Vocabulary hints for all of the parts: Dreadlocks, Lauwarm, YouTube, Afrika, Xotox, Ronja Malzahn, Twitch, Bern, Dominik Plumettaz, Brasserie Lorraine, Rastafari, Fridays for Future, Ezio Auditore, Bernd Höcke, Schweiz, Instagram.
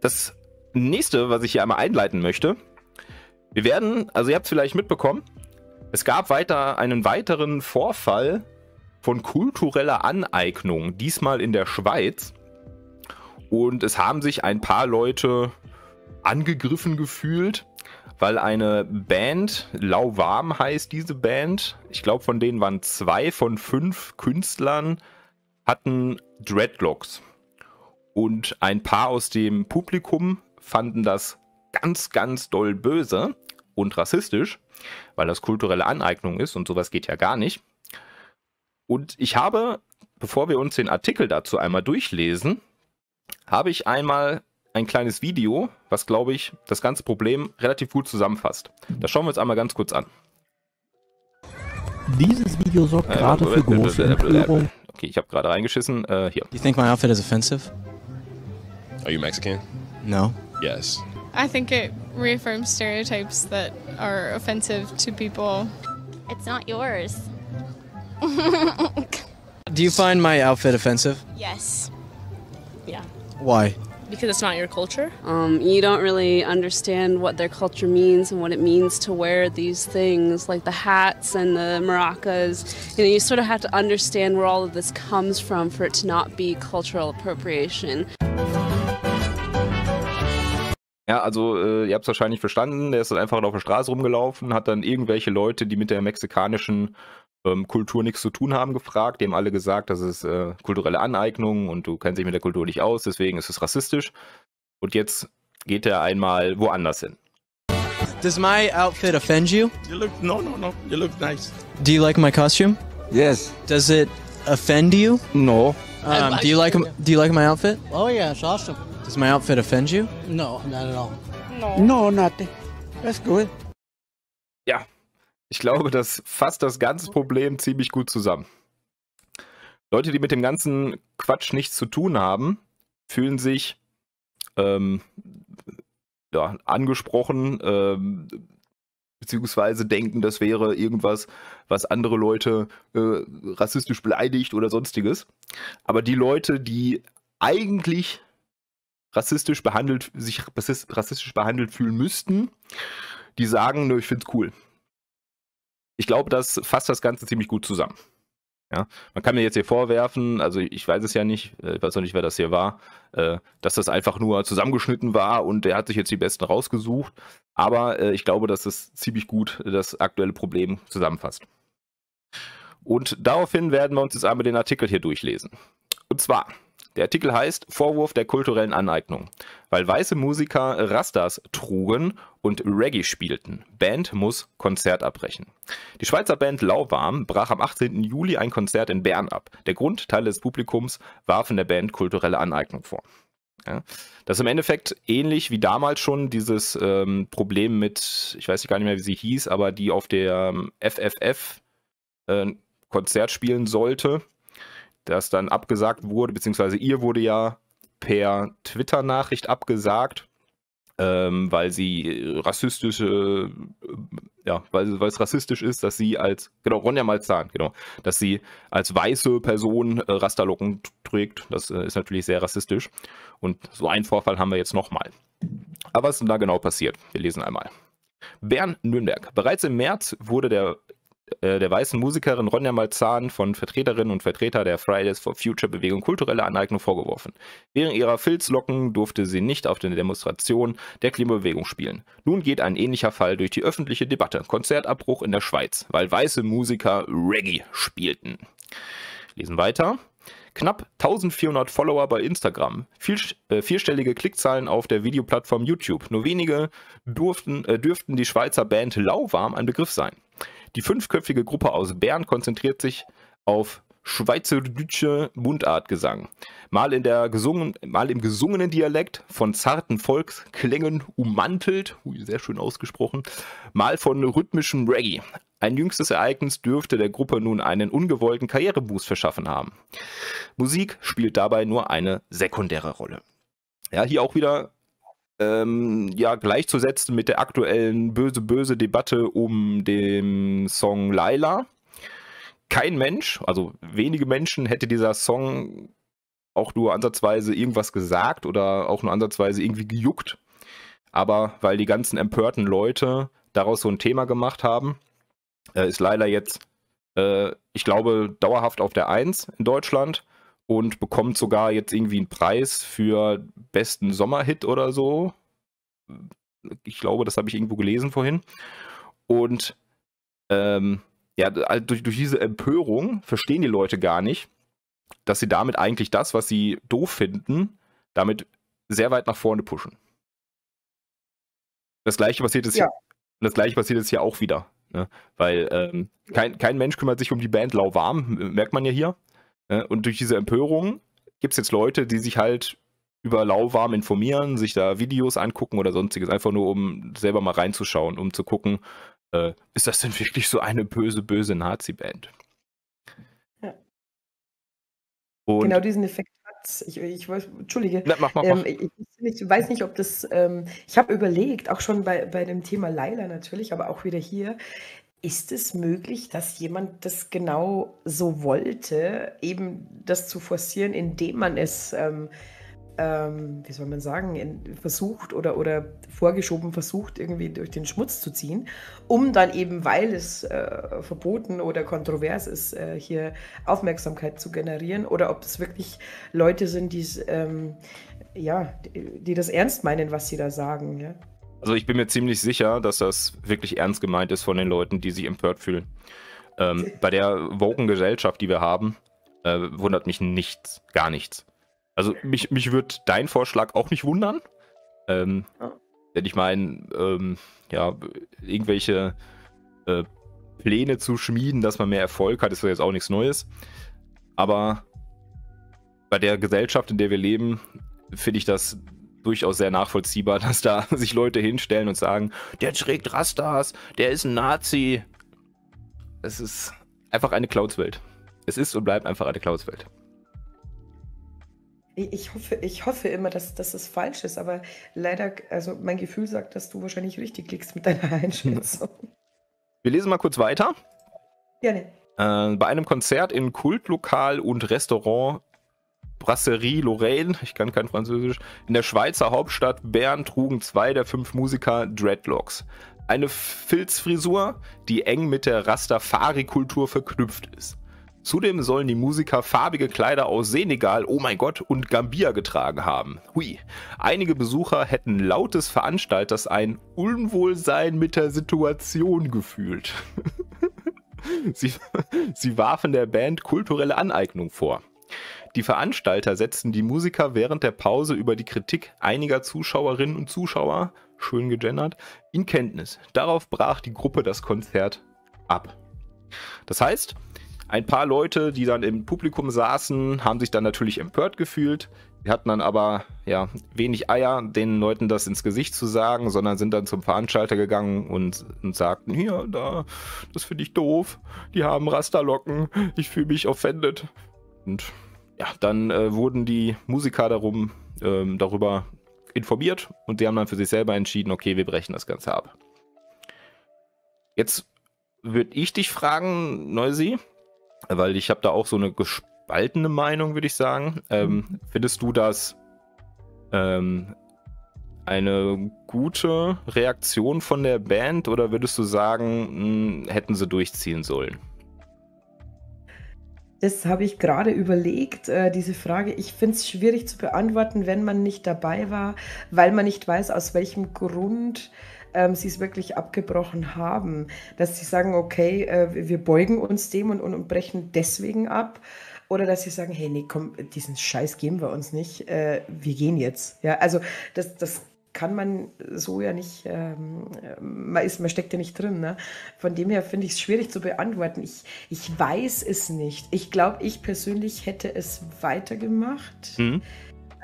Das nächste, was ich hier einmal einleiten möchte, wir werden, also ihr habt es vielleicht mitbekommen, es gab einen weiteren Vorfall von kultureller Aneignung, diesmal in der Schweiz. Und es haben sich ein paar Leute angegriffen gefühlt, weil eine Band, Lauwarm heißt diese Band, ich glaube von denen waren 2 von 5 Künstlern, hatten Dreadlocks. Und ein paar aus dem Publikum fanden das ganz, ganz doll böse und rassistisch, weil das kulturelle Aneignung ist und sowas geht ja gar nicht. Und ich habe, bevor wir uns den Artikel dazu einmal durchlesen, habe ich einmal ein kleines Video, was, glaube ich, das ganze Problem relativ gut zusammenfasst. Das schauen wir uns einmal ganz kurz an. Dieses Video sorgt gerade für große Empörung. Okay, ich habe gerade reingeschissen. Hier. You think my outfit is offensive? Are you Mexican? No. Yes. I think it reaffirms stereotypes that are offensive to people. It's not yours. Do you find my outfit offensive? Yes. Yeah. Why? Because it's not your culture. You don't really understand what their culture means and what it means to wear these things, like the hats and the maracas. You know, you sort of have to understand where all of this comes from for it to not be cultural appropriation. Ja, also ihr habt es wahrscheinlich verstanden, der ist dann einfach auf der Straße rumgelaufen, hat dann irgendwelche Leute, die mit der mexikanischen Kultur nichts zu tun haben, gefragt, dem alle gesagt, das ist kulturelle Aneignung und du kennst dich mit der Kultur nicht aus, deswegen ist es rassistisch. Und jetzt geht er einmal woanders hin. Does my outfit offend you? You look, no, no, no, you look nice. Do you like my costume? Yes. Does it offend you? No. Do you like my outfit? Oh yeah, it's awesome. Does my outfit offend you? No, not at all. No. No, nothing. That's good. Ja, ich glaube, das fasst das ganze Problem ziemlich gut zusammen. Leute, die mit dem ganzen Quatsch nichts zu tun haben, fühlen sich ja, angesprochen, beziehungsweise denken, das wäre irgendwas, was andere Leute rassistisch beleidigt oder sonstiges. Aber die Leute, die eigentlich sich rassistisch behandelt fühlen müssten, die sagen, ne, ich find's cool. Ich glaube, das fasst das Ganze ziemlich gut zusammen. Ja? Man kann mir jetzt hier vorwerfen, also ich weiß es ja nicht, ich weiß auch nicht, wer das hier war, dass das einfach nur zusammengeschnitten war und der hat sich jetzt die Besten rausgesucht, aber ich glaube, dass das ziemlich gut das aktuelle Problem zusammenfasst. Und daraufhin werden wir uns jetzt einmal den Artikel hier durchlesen. Und zwar, der Artikel heißt Vorwurf der kulturellen Aneignung. Weil weiße Musiker Rastas trugen und Reggae spielten. Band muss Konzert abbrechen. Die Schweizer Band Lauwarm brach am 18. Juli ein Konzert in Bern ab. Der Grund, Teile des Publikums warfen der Band kulturelle Aneignung vor. Ja. Das ist im Endeffekt ähnlich wie damals schon dieses Problem mit, ich weiß gar nicht mehr, wie sie hieß, aber die auf der FFF Konzert spielen sollte, das dann abgesagt wurde, beziehungsweise ihr wurde ja per Twitter-Nachricht abgesagt, weil sie rassistische, ja, weil es rassistisch ist, dass sie als, genau, Ronja Malzahn, genau, dass sie als weiße Person Rastalocken trägt. Das ist natürlich sehr rassistisch. Und so einen Vorfall haben wir jetzt nochmal. Aber was ist denn da genau passiert? Wir lesen einmal. Bern-Nürnberg. Bereits im März wurde der weißen Musikerin Ronja Malzahn von Vertreterinnen und Vertretern der Fridays for Future Bewegung kulturelle Aneignung vorgeworfen. Während ihrer Filzlocken durfte sie nicht auf den Demonstrationen der Klimabewegung spielen. Nun geht ein ähnlicher Fall durch die öffentliche Debatte. Konzertabbruch in der Schweiz, weil weiße Musiker Reggae spielten. Lesen weiter. Knapp 1400 Follower bei Instagram, vierstellige Klickzahlen auf der Videoplattform YouTube. Nur wenige dürften die Schweizer Band Lauwarm ein Begriff sein. Die 5-köpfige Gruppe aus Bern konzentriert sich auf schweizerdeutsche Mundartgesang. Mal im gesungenen Dialekt, von zarten Volksklängen ummantelt, sehr schön ausgesprochen, mal von rhythmischem Reggae. Ein jüngstes Ereignis dürfte der Gruppe nun einen ungewollten Karriereboost verschaffen haben. Musik spielt dabei nur eine sekundäre Rolle. Ja, hier auch wieder ja, gleichzusetzen mit der aktuellen böse Debatte um den Song Laila. Kein Mensch, also wenige Menschen, hätte dieser Song auch nur ansatzweise irgendwas gesagt oder auch nur ansatzweise irgendwie gejuckt. Aber weil die ganzen empörten Leute daraus so ein Thema gemacht haben, ist Laila jetzt, ich glaube, dauerhaft auf der 1 in Deutschland und bekommt sogar jetzt irgendwie einen Preis für besten Sommerhit oder so. Ich glaube, das habe ich irgendwo gelesen vorhin. Und ja, durch diese Empörung verstehen die Leute gar nicht, dass sie damit eigentlich das, was sie doof finden, damit sehr weit nach vorne pushen. Das Gleiche passiert jetzt, hier auch wieder. Ne? Weil kein Mensch kümmert sich um die Band Lauwarm, merkt man ja hier. Ne? Und durch diese Empörung gibt es jetzt Leute, die sich halt über Lauwarm informieren, sich da Videos angucken oder sonstiges, einfach nur um selber mal reinzuschauen, um zu gucken, ist das denn wirklich so eine böse, böse Nazi-Band? Ja. Genau diesen Effekt hat ich weiß, entschuldige. Na, mach. Ich weiß nicht, ob das, ich habe überlegt, auch schon bei dem Thema Laila natürlich, aber auch wieder hier, ist es möglich, dass jemand das genau so wollte, eben das zu forcieren, indem man es wie soll man sagen, versucht oder vorgeschoben versucht, irgendwie durch den Schmutz zu ziehen, um dann eben, weil es verboten oder kontrovers ist, hier Aufmerksamkeit zu generieren, oder ob es wirklich Leute sind, die das ernst meinen, was sie da sagen. Ja? Also ich bin mir ziemlich sicher, dass das wirklich ernst gemeint ist von den Leuten, die sich empört fühlen. Bei der woken Gesellschaft, die wir haben, wundert mich nichts, gar nichts. Also mich würde dein Vorschlag auch nicht wundern. Denn ich meine, irgendwelche Pläne zu schmieden, dass man mehr Erfolg hat, ist ja jetzt auch nichts Neues. Aber bei der Gesellschaft, in der wir leben, finde ich das durchaus sehr nachvollziehbar, dass da sich Leute hinstellen und sagen, der trägt Rastas, der ist ein Nazi. Es ist einfach eine Clownswelt. Es ist und bleibt einfach eine Clownswelt. Ich hoffe immer, dass es falsch ist, aber leider, also mein Gefühl sagt, dass du wahrscheinlich richtig liegst mit deiner Einschätzung. Wir lesen mal kurz weiter. Gerne. Bei einem Konzert im Kultlokal und Restaurant Brasserie Lorraine, ich kann kein Französisch, in der Schweizer Hauptstadt Bern trugen 2 der 5 Musiker Dreadlocks. Eine Filzfrisur, die eng mit der Rastafari-Kultur verknüpft ist. Zudem sollen die Musiker farbige Kleider aus Senegal, oh mein Gott, und Gambia getragen haben. Hui. Einige Besucher hätten laut des Veranstalters ein Unwohlsein mit der Situation gefühlt. Sie warfen der Band kulturelle Aneignung vor. Die Veranstalter setzten die Musiker während der Pause über die Kritik einiger Zuschauerinnen und Zuschauer, schön gegendert, in Kenntnis. Darauf brach die Gruppe das Konzert ab. Das heißt, ein paar Leute, die dann im Publikum saßen, haben sich dann natürlich empört gefühlt. Die hatten dann aber ja wenig Eier, den Leuten das ins Gesicht zu sagen, sondern sind dann zum Veranstalter gegangen und sagten, hier, da, das finde ich doof, die haben Rasterlocken, ich fühle mich offended. Und ja, dann wurden die Musiker darüber informiert und die haben dann für sich selber entschieden, okay, wir brechen das Ganze ab. Jetzt würde ich dich fragen, Neusi, weil ich habe da auch so eine gespaltene Meinung, würde ich sagen. Findest du das eine gute Reaktion von der Band oder würdest du sagen, hätten sie durchziehen sollen? Das habe ich gerade überlegt, diese Frage. Ich finde es schwierig zu beantworten, wenn man nicht dabei war, weil man nicht weiß, aus welchem Grund sie es wirklich abgebrochen haben, dass sie sagen, okay, wir beugen uns dem und brechen deswegen ab, oder dass sie sagen, hey, nee, komm, diesen Scheiß geben wir uns nicht, wir gehen jetzt. Ja, also das kann man so ja nicht, man steckt ja nicht drin. Ne? Von dem her finde ich es schwierig zu beantworten. Ich weiß es nicht. Ich glaube, ich persönlich hätte es weitergemacht. Mhm.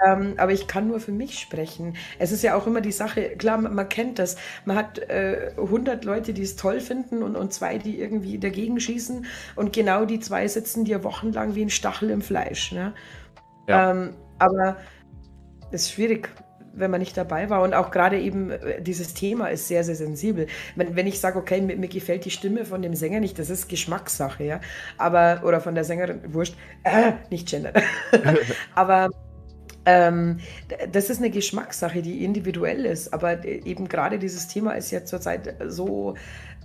Aber ich kann nur für mich sprechen. Es ist ja auch immer die Sache, klar, man kennt das. Man hat 100 Leute, die es toll finden und 2, die irgendwie dagegen schießen. Und genau die 2 sitzen dir wochenlang wie ein Stachel im Fleisch. Ne? Ja. Aber es ist schwierig. wenn man nicht dabei war. Und auch gerade eben dieses Thema ist sehr, sehr sensibel. Wenn ich sage, okay, mir gefällt die Stimme von dem Sänger nicht, das ist Geschmackssache, ja. Aber, oder von der Sängerin, wurscht, nicht gendern. Aber das ist eine Geschmackssache, die individuell ist. Aber eben gerade dieses Thema ist ja zurzeit so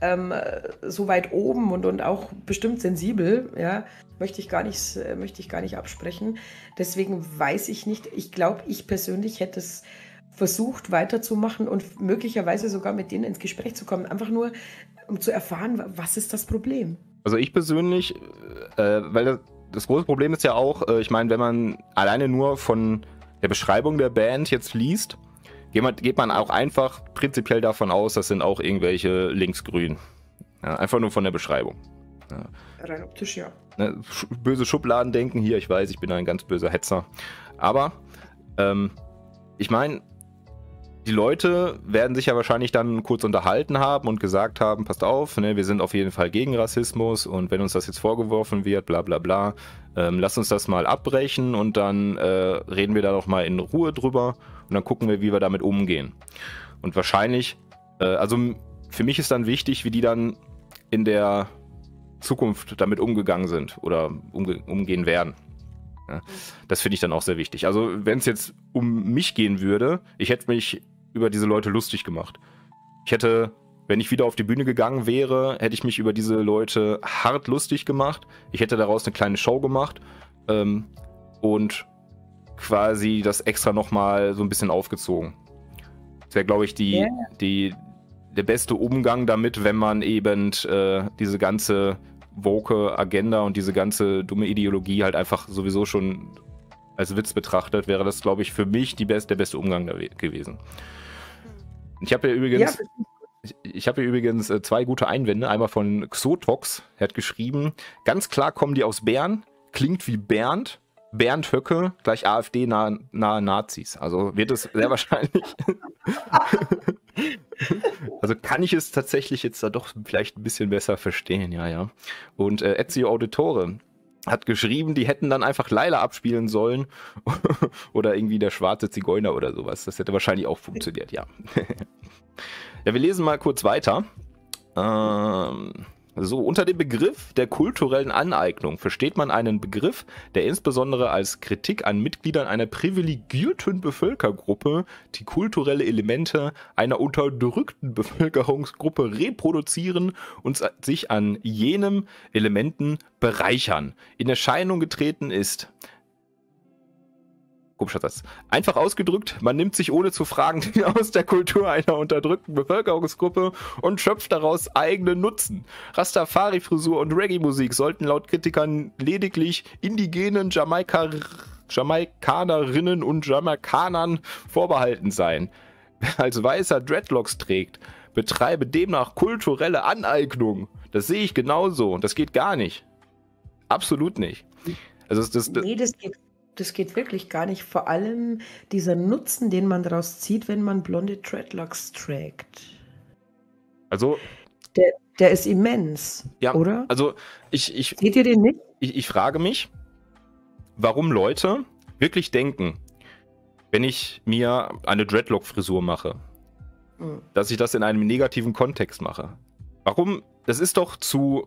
weit oben und auch bestimmt sensibel, ja, möchte ich gar nicht absprechen. Deswegen weiß ich nicht, ich glaube, ich persönlich hätte es versucht weiterzumachen und möglicherweise sogar mit denen ins Gespräch zu kommen, einfach nur, um zu erfahren, was ist das Problem? Also ich persönlich, weil das große Problem ist ja auch, ich meine, wenn man alleine nur von der Beschreibung der Band jetzt liest, geht man auch einfach prinzipiell davon aus, das sind auch irgendwelche linksgrün. Ja, einfach nur von der Beschreibung. Ja. Rein optisch, ja. Böse Schubladendenken hier, ich weiß, ich bin ein ganz böser Hetzer. Aber ich meine, die Leute werden sich ja wahrscheinlich dann kurz unterhalten haben und gesagt haben, passt auf, ne, wir sind auf jeden Fall gegen Rassismus und wenn uns das jetzt vorgeworfen wird, bla bla bla, lass uns das mal abbrechen und dann reden wir da noch mal in Ruhe drüber und dann gucken wir, wie wir damit umgehen. Und wahrscheinlich, also für mich ist dann wichtig, wie die dann in der Zukunft damit umgegangen sind oder umgehen werden. Ja, das finde ich dann auch sehr wichtig. Also wenn es jetzt um mich gehen würde, ich hätte mich über diese Leute lustig gemacht. Ich hätte, wenn ich wieder auf die Bühne gegangen wäre, hätte ich mich über diese Leute hart lustig gemacht. Ich hätte daraus eine kleine Show gemacht und quasi das extra nochmal so ein bisschen aufgezogen. Das wäre, glaube ich, der beste Umgang damit, wenn man eben diese ganze woke Agenda und diese ganze dumme Ideologie halt einfach sowieso schon als Witz betrachtet, wäre das, glaube ich, für mich der beste Umgang gewesen. Ich habe ja übrigens, zwei gute Einwände. Einmal von Xotox, er hat geschrieben, ganz klar kommen die aus Bern, klingt wie Bernd, Bernd Höcke, gleich AfD nahe Nazis. Also wird es sehr wahrscheinlich. Also kann ich es tatsächlich jetzt da doch vielleicht ein bisschen besser verstehen, ja, ja. Und Ezio Auditore hat geschrieben, die hätten dann einfach Laila abspielen sollen oder irgendwie der schwarze Zigeuner oder sowas. Das hätte wahrscheinlich auch funktioniert, ja. Ja, wir lesen mal kurz weiter. So, unter dem Begriff der kulturellen Aneignung versteht man einen Begriff, der insbesondere als Kritik an Mitgliedern einer privilegierten Bevölkerungsgruppe die kulturelle Elemente einer unterdrückten Bevölkerungsgruppe reproduzieren und sich an jenem Elementen bereichern, in Erscheinung getreten ist. Komischer Satz. Einfach ausgedrückt, man nimmt sich ohne zu fragen aus der Kultur einer unterdrückten Bevölkerungsgruppe und schöpft daraus eigenen Nutzen. Rastafari-Frisur und Reggae-Musik sollten laut Kritikern lediglich indigenen Jamaikanerinnen und Jamaikanern vorbehalten sein. Wer als weißer Dreadlocks trägt, betreibe demnach kulturelle Aneignung. Das sehe ich genauso. Das geht gar nicht. Absolut nicht. Also das geht wirklich gar nicht. Vor allem dieser Nutzen, den man daraus zieht, wenn man blonde Dreadlocks trägt. Also der ist immens, ja, oder? Also seht ihr den nicht? Ich frage mich, warum Leute wirklich denken, wenn ich mir eine Dreadlock-Frisur mache, dass ich das in einem negativen Kontext mache. Warum? Das ist doch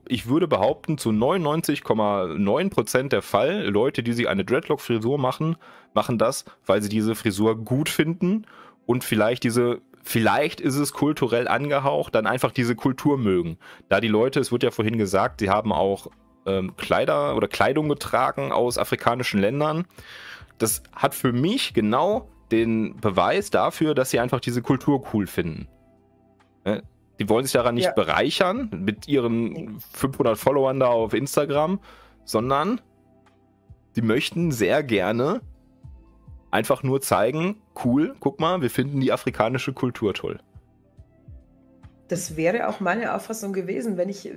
ich würde behaupten, zu 99,9% der Fall, Leute, die sich eine Dreadlock-Frisur machen, machen das, weil sie diese Frisur gut finden und vielleicht ist es kulturell angehaucht, dann einfach diese Kultur mögen. Da die Leute, es wird ja vorhin gesagt, sie haben auch Kleider oder Kleidung getragen aus afrikanischen Ländern. Das hat für mich genau den Beweis dafür, dass sie einfach diese Kultur cool finden. Ne? Die wollen sich daran nicht bereichern mit ihren 500 Followern da auf Instagram, sondern die möchten sehr gerne einfach nur zeigen, cool, guck mal, wir finden die afrikanische Kultur toll. Das wäre auch meine Auffassung gewesen, wenn ich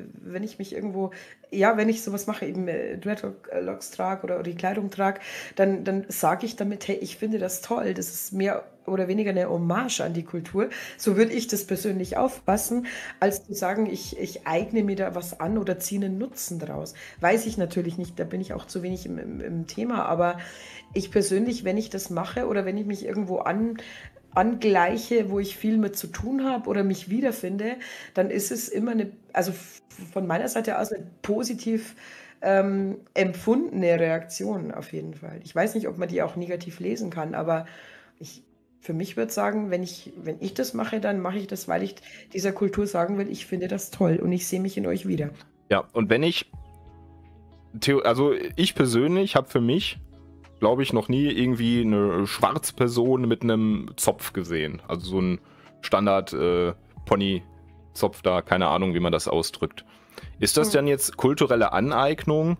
mich irgendwo, ja, wenn ich sowas mache, eben Dreadlocks trage oder die Kleidung trage, dann sage ich damit, hey, ich finde das toll, das ist mehr oder weniger eine Hommage an die Kultur. So würde ich das persönlich auffassen, als zu sagen, ich eigne mir da was an oder ziehe einen Nutzen draus. Weiß ich natürlich nicht, da bin ich auch zu wenig im Thema, aber ich persönlich, wenn ich das mache oder wenn ich mich irgendwo angleiche, wo ich viel mit zu tun habe oder mich wiederfinde, dann ist es immer eine, also von meiner Seite aus eine positiv empfundene Reaktion auf jeden Fall. Ich weiß nicht, ob man die auch negativ lesen kann, aber ich, für mich würde sagen, wenn ich das mache, dann mache ich das, weil ich dieser Kultur sagen will, ich finde das toll und ich sehe mich in euch wieder. Ja, und wenn ich, also ich persönlich habe für mich, glaube ich, noch nie irgendwie eine Schwarzperson mit einem Zopf gesehen. Also so ein Standard-Pony-Zopf da, keine Ahnung, wie man das ausdrückt. Ist das dann jetzt kulturelle Aneignung,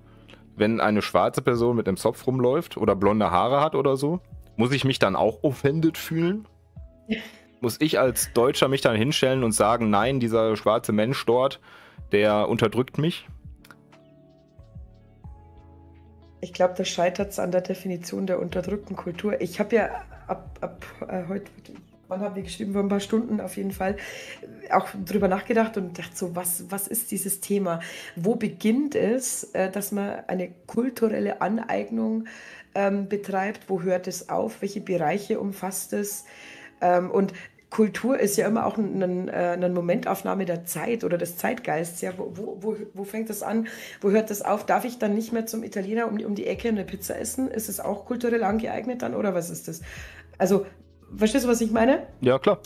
wenn eine schwarze Person mit einem Zopf rumläuft oder blonde Haare hat oder so? Muss ich mich dann auch offended fühlen? Muss ich als Deutscher mich dann hinstellen und sagen, nein, dieser schwarze Mensch dort, der unterdrückt mich? Ich glaube, das scheitert an der Definition der unterdrückten Kultur. Ich habe ja ab heute, wann haben wir geschrieben, vor ein paar Stunden auf jeden Fall, auch drüber nachgedacht und dachte so, was ist dieses Thema? Wo beginnt es, dass man eine kulturelle Aneignung betreibt? Wo hört es auf? Welche Bereiche umfasst es? Und Kultur ist ja immer auch eine Momentaufnahme der Zeit oder des Zeitgeists. Ja, wo fängt das an? Wo hört das auf? Darf ich dann nicht mehr zum Italiener um die Ecke eine Pizza essen? Ist es auch kulturell angeeignet dann oder was ist das? Also, verstehst du, was ich meine? Ja, klar.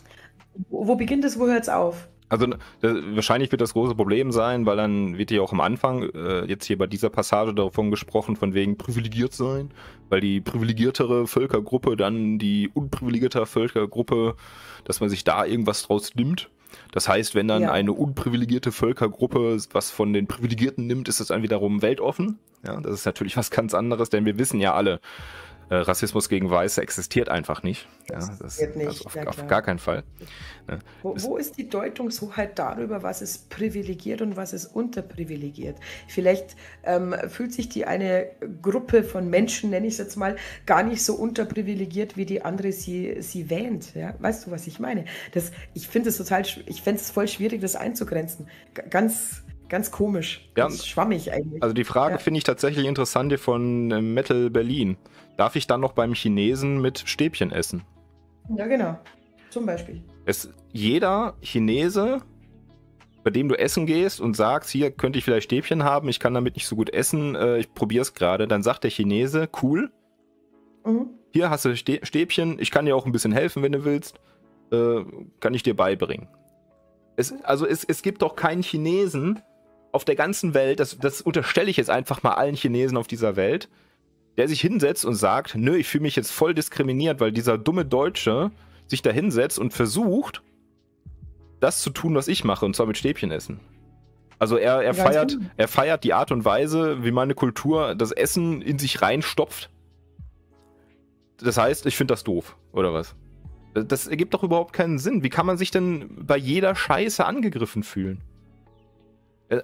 Wo beginnt es, wo hört es auf? Also wahrscheinlich wird das große Problem sein, weil dann wird ja auch am Anfang jetzt hier bei dieser Passage davon gesprochen, von wegen privilegiert sein, weil die privilegiertere Völkergruppe dann die unprivilegierte Völkergruppe, dass man sich da irgendwas draus nimmt. Das heißt, wenn dann eine unprivilegierte Völkergruppe was von den Privilegierten nimmt, ist das dann wiederum weltoffen. Ja, das ist natürlich was ganz anderes, denn wir wissen ja alle, Rassismus gegen Weiße existiert einfach nicht. Ja, das nicht. Also auf gar keinen Fall. Ja. Wo ist die Deutungshoheit darüber, was ist privilegiert und was ist unterprivilegiert? Vielleicht fühlt sich die eine Gruppe von Menschen, nenne ich es jetzt mal, gar nicht so unterprivilegiert, wie die andere sie wähnt. Ja? Weißt du, was ich meine? Ich finde es total, ich fände es voll schwierig, das einzugrenzen. Ganz komisch, ganz schwammig eigentlich. Also die Frage finde ich tatsächlich interessant, die von Metal Berlin. Darf ich dann noch beim Chinesen mit Stäbchen essen? Ja, genau. Zum Beispiel. Jeder Chinese, bei dem du essen gehst und sagst, hier könnte ich vielleicht Stäbchen haben, ich kann damit nicht so gut essen, ich probiere es gerade, dann sagt der Chinese, cool, hier hast du Stäbchen, ich kann dir auch ein bisschen helfen, wenn du willst, kann ich dir beibringen. Es gibt doch keinen Chinesen auf der ganzen Welt, das unterstelle ich jetzt einfach mal allen Chinesen auf dieser Welt, der sich hinsetzt und sagt, nö, ich fühle mich jetzt voll diskriminiert, weil dieser dumme Deutsche sich da hinsetzt und versucht, das zu tun, was ich mache, und zwar mit Stäbchen essen. Also er feiert die Art und Weise, wie meine Kultur das Essen in sich reinstopft. Das heißt, ich finde das doof, oder was? Das ergibt doch überhaupt keinen Sinn. Wie kann man sich denn bei jeder Scheiße angegriffen fühlen?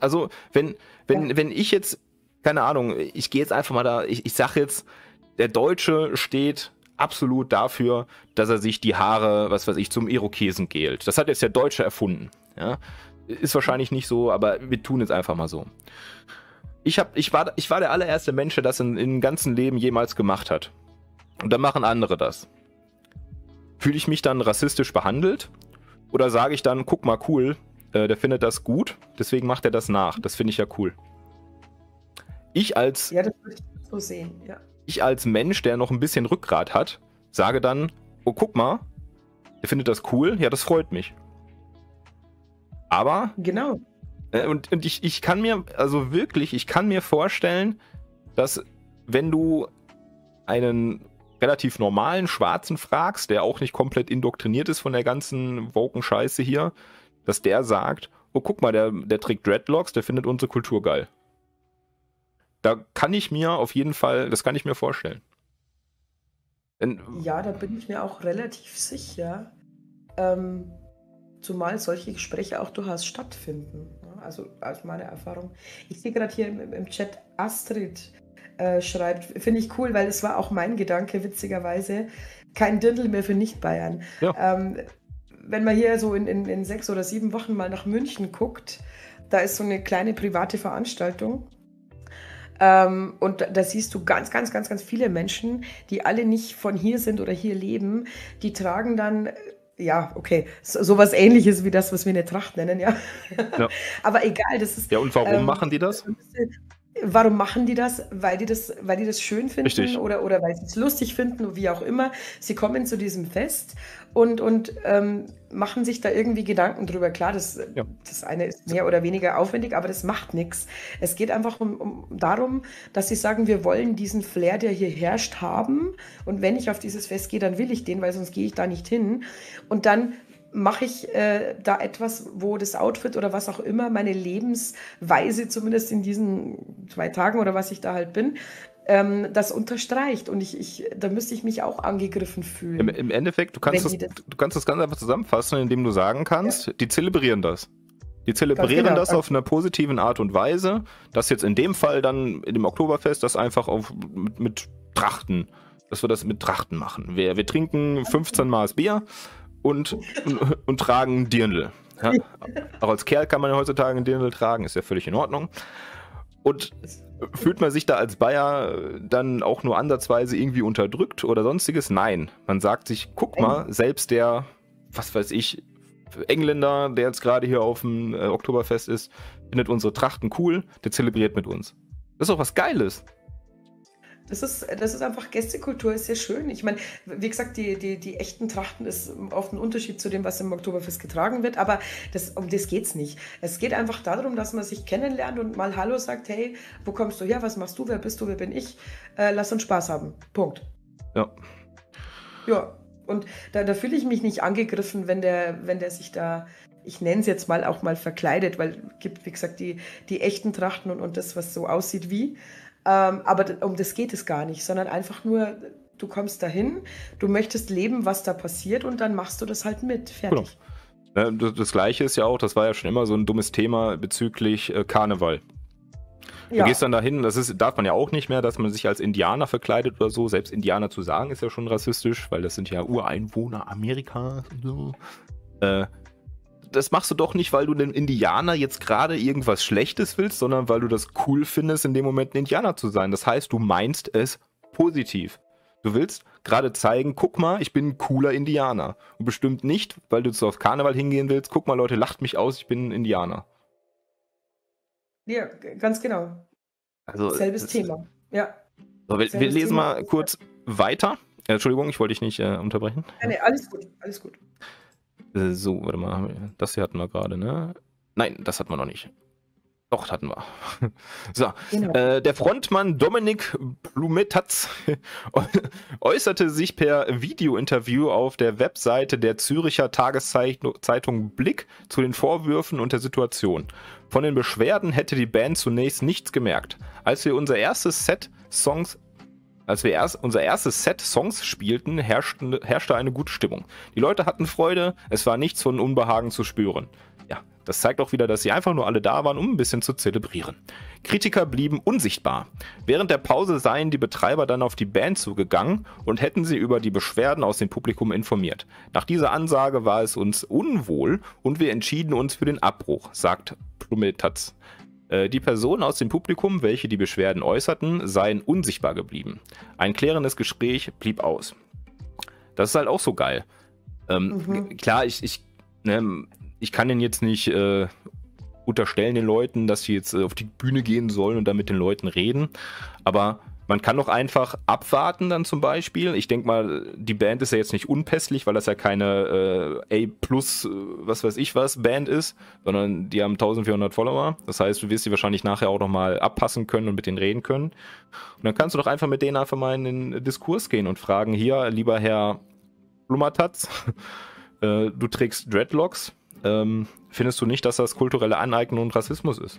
Also, wenn ich jetzt, keine Ahnung, ich gehe jetzt einfach mal da, ich sage jetzt, der Deutsche steht absolut dafür, dass er sich die Haare, was weiß ich, zum Irokesen gelt. Das hat jetzt der Deutsche erfunden. Ja? Ist wahrscheinlich nicht so, aber wir tun jetzt einfach mal so. Ich war der allererste Mensch, der das im ganzen Leben jemals gemacht hat. Und dann machen andere das. Fühle ich mich dann rassistisch behandelt? Oder sage ich dann, guck mal, cool, der findet das gut, deswegen macht er das nach. Das finde ich ja cool. Das würde ich so sehen, ja. Ich als Mensch, der noch ein bisschen Rückgrat hat, sage dann, oh, guck mal, der findet das cool, ja, das freut mich. Aber... Genau. Und ich kann mir, also wirklich, ich kann mir vorstellen, dass wenn du einen relativ normalen Schwarzen fragst, der auch nicht komplett indoktriniert ist von der ganzen Woken-Scheiße hier, dass der sagt, oh, guck mal, der trägt Dreadlocks, der findet unsere Kultur geil. Da kann ich mir auf jeden Fall, das kann ich mir vorstellen. Ja, da bin ich mir auch relativ sicher. Zumal solche Gespräche auch durchaus stattfinden. Also aus meiner Erfahrung. Ich sehe gerade hier im Chat, Astrid schreibt, finde ich cool, weil es war auch mein Gedanke, witzigerweise, kein Dirndl mehr für Nicht-Bayern. Ja. Wenn man hier so in 6 oder 7 Wochen mal nach München guckt, da ist so eine kleine private Veranstaltung. Und da siehst du ganz viele Menschen, die alle nicht von hier sind oder hier leben, die tragen dann, ja, okay, sowas Ähnliches wie das, was wir eine Tracht nennen, ja. Ja. Aber egal, das ist... Ja, und warum machen die das? Warum machen die das? Weil die das schön finden. Richtig. Oder weil sie es lustig finden, wie auch immer. Sie kommen zu diesem Fest und machen sich da irgendwie Gedanken drüber. Klar, das eine ist mehr oder weniger aufwendig, aber das macht nichts. Es geht einfach darum, dass sie sagen, wir wollen diesen Flair, der hier herrscht, haben. Und wenn ich auf dieses Fest gehe, dann will ich den, weil sonst gehe ich da nicht hin. Und dann mache ich da etwas, wo das Outfit oder was auch immer, meine Lebensweise zumindest in diesen 2 Tagen oder was ich da halt bin, das unterstreicht. Und da müsste ich mich auch angegriffen fühlen. Im Endeffekt, du kannst das ganz einfach zusammenfassen, indem du sagen kannst, ja, die zelebrieren das. Die zelebrieren das auf einer positiven Art und Weise, dass jetzt in dem Fall dann in dem Oktoberfest das einfach mit Trachten, dass wir das mit Trachten machen. Wir trinken 15 Maß Bier und tragen Dirndl. Ja? Auch als Kerl kann man ja heutzutage einen Dirndl tragen, ist ja völlig in Ordnung. Und fühlt man sich da als Bayer dann auch nur ansatzweise irgendwie unterdrückt oder sonstiges? Nein. Man sagt sich, guck mal, selbst der, was weiß ich, Engländer, der jetzt gerade hier auf dem Oktoberfest ist, findet unsere Trachten cool, der zelebriert mit uns. Das ist doch was Geiles. Das ist einfach Gästekultur, ist sehr schön. Ich meine, wie gesagt, die echten Trachten ist oft ein Unterschied zu dem, was im Oktoberfest getragen wird, aber um das geht es nicht. Es geht einfach darum, dass man sich kennenlernt und mal Hallo sagt, hey, wo kommst du her, was machst du, wer bist du, wer bin ich? Lass uns Spaß haben. Punkt. Ja. Ja, und da fühle ich mich nicht angegriffen, wenn der sich da... Ich nenne es jetzt mal auch mal verkleidet, weil es gibt, wie gesagt, die echten Trachten und das, was so aussieht wie... aber um das geht es gar nicht, sondern einfach nur, du kommst dahin, du möchtest leben, was da passiert und dann machst du das halt mit, fertig. Genau. Das Gleiche ist ja auch, das war ja schon immer so ein dummes Thema bezüglich Karneval. Du gehst dann dahin, darf man ja auch nicht mehr, dass man sich als Indianer verkleidet oder so, selbst Indianer zu sagen ist ja schon rassistisch, weil das sind ja Ureinwohner Amerikas und so. Das machst du doch nicht, weil du dem Indianer jetzt gerade irgendwas Schlechtes willst, sondern weil du das cool findest, in dem Moment ein Indianer zu sein. Das heißt, du meinst es positiv. Du willst gerade zeigen, guck mal, ich bin ein cooler Indianer. Und bestimmt nicht, weil du zu auf Karneval hingehen willst, guck mal, Leute, lacht mich aus, ich bin ein Indianer. Ja, ganz genau. Also, selbes Thema. Ja. So, wir lesen mal kurz weiter. Entschuldigung, ich wollte dich nicht unterbrechen. Nein, alles gut, alles gut. So, warte mal, das hier hatten wir gerade, ne? Nein, das hatten wir noch nicht. Doch, hatten wir. So, genau. Der Frontmann Dominik Plumettaz äußerte sich per Videointerview auf der Webseite der Züricher Tageszeitung Blick zu den Vorwürfen und der Situation. Von den Beschwerden hätte die Band zunächst nichts gemerkt. Als wir unser erstes Set Songs spielten, herrschte eine gute Stimmung. Die Leute hatten Freude, es war nichts von Unbehagen zu spüren. Ja, das zeigt auch wieder, dass sie einfach nur alle da waren, um ein bisschen zu zelebrieren. Kritiker blieben unsichtbar. Während der Pause seien die Betreiber dann auf die Band zugegangen und hätten sie über die Beschwerden aus dem Publikum informiert. Nach dieser Ansage war es uns unwohl und wir entschieden uns für den Abbruch, sagt Plumettaz. Die Personen aus dem Publikum, welche die Beschwerden äußerten, seien unsichtbar geblieben. Ein klärendes Gespräch blieb aus. Das ist halt auch so geil. Klar, ich kann denen jetzt nicht unterstellen den Leuten, dass sie jetzt auf die Bühne gehen sollen und dann mit den Leuten reden. Aber man kann doch einfach abwarten dann zum Beispiel. Ich denke mal, die Band ist ja jetzt nicht unpässlich, weil das ja keine A+ was weiß ich was Band ist, sondern die haben 1400 Follower. Das heißt, du wirst sie wahrscheinlich nachher auch nochmal abpassen können und mit denen reden können. Und dann kannst du doch einfach mit denen einfach mal in den Diskurs gehen und fragen, hier, lieber Herr Plumettaz, du trägst Dreadlocks, findest du nicht, dass das kulturelle Aneignung und Rassismus ist?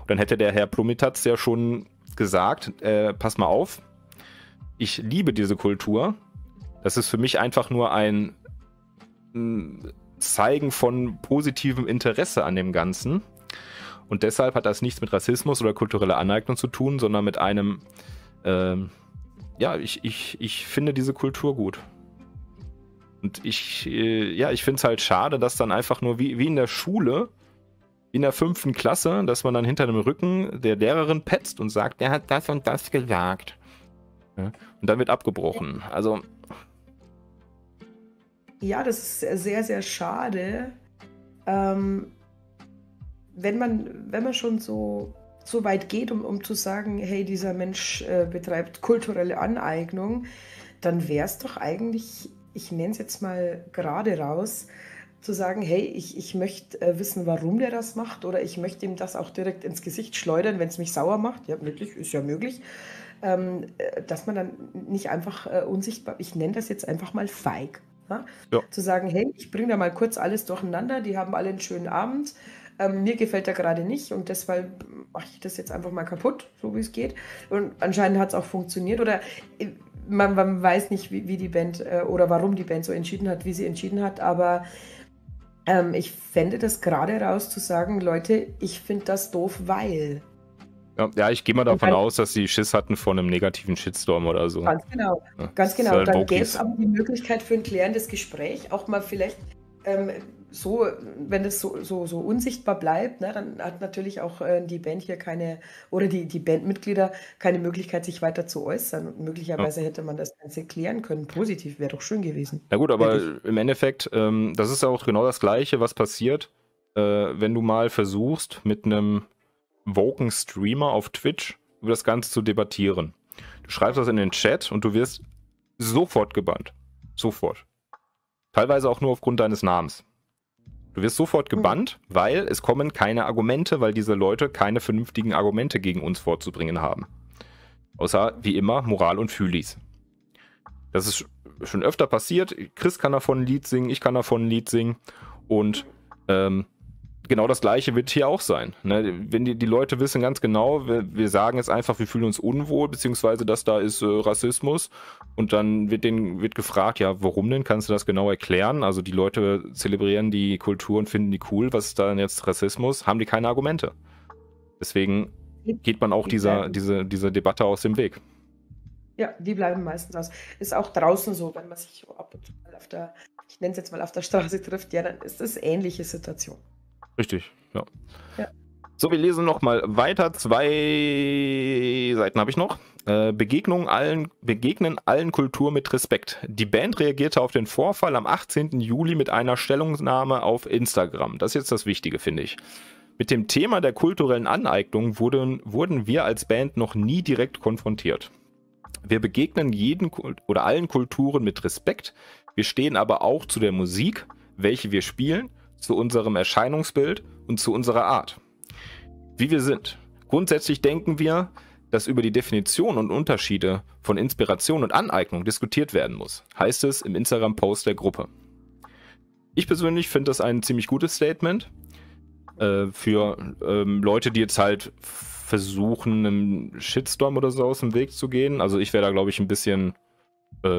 Und dann hätte der Herr Plumettaz ja schon gesagt, pass mal auf, ich liebe diese Kultur. Das ist für mich einfach nur ein Zeigen von positivem Interesse an dem Ganzen. Und deshalb hat das nichts mit Rassismus oder kultureller Aneignung zu tun, sondern mit einem, ich finde diese Kultur gut. Und ich finde es halt schade, dass dann einfach nur wie in der Schule in der 5. Klasse, dass man dann hinter dem Rücken der Lehrerin petzt und sagt, der hat das und das gesagt. Ja. Und dann wird abgebrochen. Also... Ja, das ist sehr, sehr schade. Wenn man schon so weit geht, um zu sagen, hey, dieser Mensch betreibt kulturelle Aneignung, dann wäre es doch eigentlich, ich nenne es jetzt mal gerade raus, zu sagen, hey, ich möchte wissen, warum der das macht, oder ich möchte ihm das auch direkt ins Gesicht schleudern, wenn es mich sauer macht. Ja, möglich, ist ja möglich. Dass man dann nicht einfach unsichtbar, ich nenne das jetzt einfach mal feig. Ja. Zu sagen, hey, ich bringe da mal kurz alles durcheinander, die haben alle einen schönen Abend, mir gefällt der gerade nicht und deshalb mache ich das jetzt einfach mal kaputt, so wie es geht. Und anscheinend hat es auch funktioniert, oder man weiß nicht, wie die Band oder warum die Band so entschieden hat, wie sie entschieden hat, aber ich fände das gerade raus zu sagen, Leute, ich finde das doof, weil... Ja, ich gehe mal davon aus, dass sie Schiss hatten vor einem negativen Shitstorm oder so. Ganz genau, ja, ganz genau. Halt dann gäbe es aber die Möglichkeit für ein klärendes Gespräch, auch mal vielleicht so, wenn das so unsichtbar bleibt, ne, dann hat natürlich auch die Band hier keine, oder die Bandmitglieder keine Möglichkeit, sich weiter zu äußern. Und möglicherweise hätte man das Ganze klären können. Positiv wäre doch schön gewesen. Na gut, aber im Endeffekt, das ist auch genau das Gleiche, was passiert, wenn du mal versuchst, mit einem woken Streamer auf Twitch über das Ganze zu debattieren. Du schreibst das in den Chat und du wirst sofort gebannt. Sofort. Teilweise auch nur aufgrund deines Namens. Du wirst sofort gebannt, weil es kommen keine Argumente, weil diese Leute keine vernünftigen Argumente gegen uns vorzubringen haben. Außer, wie immer, Moral und Fühlis. Das ist schon öfter passiert. Chris kann davon ein Lied singen, ich kann davon ein Lied singen und genau das Gleiche wird hier auch sein. Ne? Wenn die Leute wissen ganz genau, wir sagen jetzt einfach, wir fühlen uns unwohl, beziehungsweise das da ist Rassismus. Und dann wird gefragt, ja, warum denn? Kannst du das genau erklären? Also die Leute zelebrieren die Kultur und finden die cool. Was ist da denn jetzt Rassismus? Haben die keine Argumente. Deswegen geht man auch dieser Debatte aus dem Weg. Ja, die bleiben meistens aus. Ist auch draußen so, wenn man sich ab und zu mal auf der, ich nenne es jetzt mal auf der Straße trifft, ja, dann ist das eine ähnliche Situation. Richtig, ja. So, wir lesen nochmal weiter. 2 Seiten habe ich noch. Begegnen allen Kultur mit Respekt. Die Band reagierte auf den Vorfall am 18. Juli mit einer Stellungnahme auf Instagram. Das ist jetzt das Wichtige, finde ich. Mit dem Thema der kulturellen Aneignung wurden wir als Band noch nie direkt konfrontiert. Wir begegnen allen Kulturen mit Respekt. Wir stehen aber auch zu der Musik, welche wir spielen, zu unserem Erscheinungsbild und zu unserer Art, wie wir sind. Grundsätzlich denken wir, dass über die Definition und Unterschiede von Inspiration und Aneignung diskutiert werden muss, heißt es im Instagram-Post der Gruppe. Ich persönlich finde das ein ziemlich gutes Statement für Leute, die jetzt halt versuchen, einem Shitstorm oder so aus dem Weg zu gehen. Also ich wäre da, glaube ich, ein bisschen...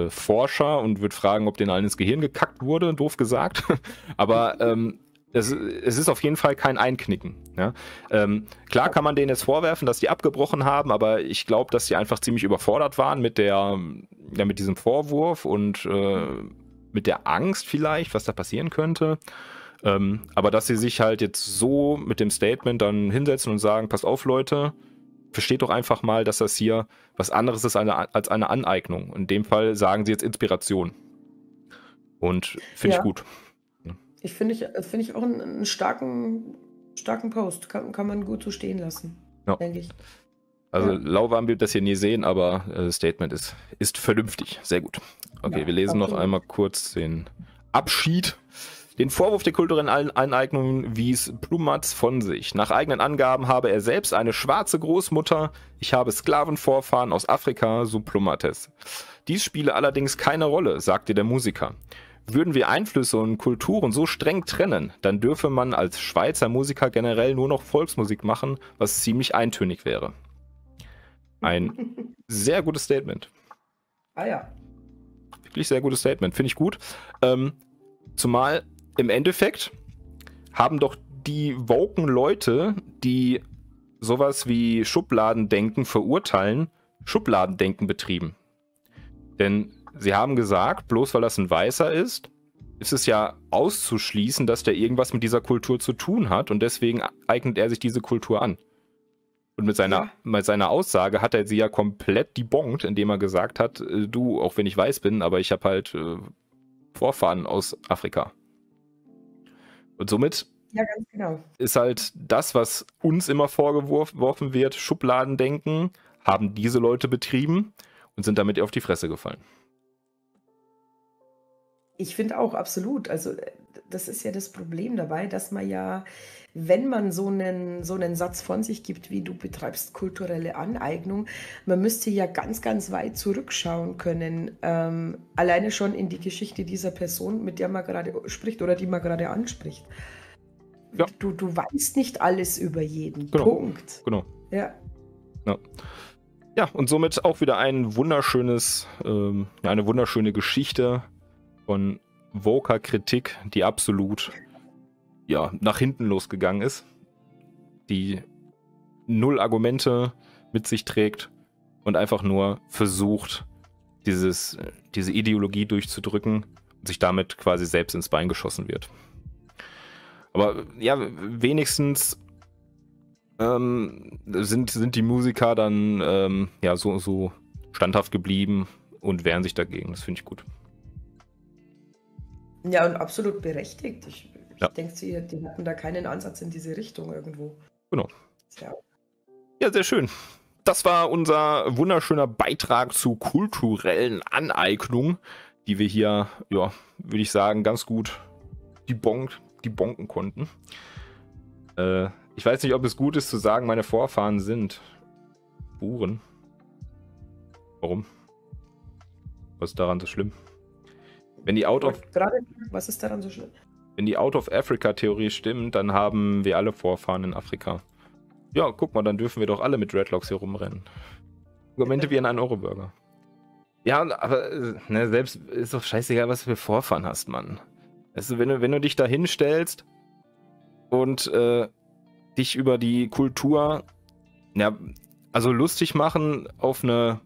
Forscher und wird fragen, ob denen allen ins Gehirn gekackt wurde, doof gesagt. Aber es ist auf jeden Fall kein Einknicken. Ja? Klar kann man denen jetzt vorwerfen, dass die abgebrochen haben, aber ich glaube, dass die einfach ziemlich überfordert waren mit diesem Vorwurf und mit der Angst vielleicht, was da passieren könnte. Aber dass sie sich halt jetzt so mit dem Statement dann hinsetzen und sagen, pass auf, Leute, versteht doch einfach mal, dass das hier was anderes ist als eine Aneignung. In dem Fall sagen sie jetzt Inspiration. Und finde ich gut. Ich finde ich auch einen starken Post. Kann man gut so stehen lassen, denke ich. Also Lauwarm wird das hier nie sehen, aber das Statement ist vernünftig. Sehr gut. Okay, wir lesen noch einmal kurz den Abschied. Den Vorwurf der kulturellen Aneignung wies Plumettaz von sich. Nach eigenen Angaben habe er selbst eine schwarze Großmutter. Ich habe Sklavenvorfahren aus Afrika, so Plumettaz. Dies spiele allerdings keine Rolle, sagte der Musiker. Würden wir Einflüsse und Kulturen so streng trennen, dann dürfe man als Schweizer Musiker generell nur noch Volksmusik machen, was ziemlich eintönig wäre. Ein sehr gutes Statement. Ah ja. Wirklich sehr gutes Statement, finde ich gut. Zumal... Im Endeffekt haben doch die woken Leute, die sowas wie Schubladendenken verurteilen, Schubladendenken betrieben. Denn sie haben gesagt, bloß weil das ein Weißer ist, ist es ja auszuschließen, dass der irgendwas mit dieser Kultur zu tun hat und deswegen eignet er sich diese Kultur an. Und mit seiner Aussage hat er sie ja komplett debunkt, indem er gesagt hat, du, auch wenn ich weiß bin, aber ich habe halt Vorfahren aus Afrika. Und somit ja, ganz genau. Ist halt das, was uns immer vorgeworfen wird, Schubladendenken, haben diese Leute betrieben und sind damit auf die Fresse gefallen. Ich finde auch, absolut. Also das ist ja das Problem dabei, dass man ja, wenn man so einen Satz von sich gibt, wie du betreibst kulturelle Aneignung, man müsste ja ganz, ganz weit zurückschauen können. Alleine schon in die Geschichte dieser Person, mit der man gerade spricht oder die man gerade anspricht. Ja. Du weißt nicht alles über jeden. Genau. Punkt. Genau. Ja. Ja. Ja, und somit auch wieder ein wunderschönes, eine wunderschöne Geschichte von woker Kritik, die absolut ja, nach hinten losgegangen ist, die null Argumente mit sich trägt und einfach nur versucht, diese Ideologie durchzudrücken und sich damit quasi selbst ins Bein geschossen wird. Aber ja, wenigstens sind die Musiker dann ja, so standhaft geblieben und wehren sich dagegen. Das finde ich gut. Ja, und absolut berechtigt. Ich denke, die hatten da keinen Ansatz in diese Richtung irgendwo. Genau. Ja. Ja, sehr schön. Das war unser wunderschöner Beitrag zu kulturellen Aneignung, die wir hier, ja, würde ich sagen, ganz gut debunken konnten. Ich weiß nicht, ob es gut ist zu sagen, meine Vorfahren sind Buren. Warum? Was ist daran so schlimm? Wenn die was ist daran so schlimm? Wenn die Out-of-Africa-Theorie stimmt, dann haben wir alle Vorfahren in Afrika. Ja, guck mal, dann dürfen wir doch alle mit Dreadlocks hier rumrennen. Argumente wie in einem Euro-Burger. Ja, aber ne, selbst ist doch scheißegal, was du für Vorfahren hast, Mann. Also, wenn du dich da hinstellst und dich über die Kultur, ja, also lustig machen auf eine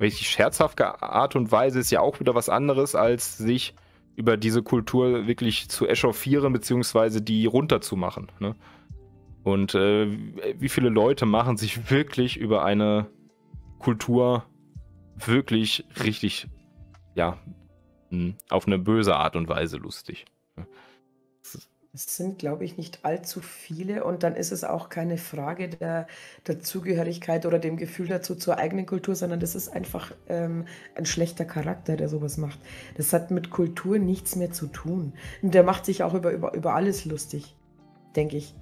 richtig scherzhafte Art und Weise ist ja auch wieder was anderes, als sich über diese Kultur wirklich zu echauffieren, beziehungsweise die runterzumachen. Ne? Und wie viele Leute machen sich wirklich über eine Kultur wirklich richtig, ja, auf eine böse Art und Weise lustig. Ne? Es sind, glaube ich, nicht allzu viele und dann ist es auch keine Frage der Zugehörigkeit oder dem Gefühl dazu zur eigenen Kultur, sondern das ist einfach ein schlechter Charakter, der sowas macht. Das hat mit Kultur nichts mehr zu tun. Und der macht sich auch über alles lustig, denke ich,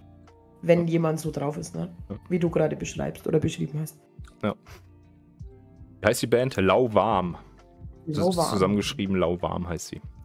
wenn jemand so drauf ist, ne? Ja. Wie du gerade beschreibst oder beschrieben hast. Ja. Wie heißt die Band? Lauwarm. Zusammengeschrieben, Lauwarm heißt sie.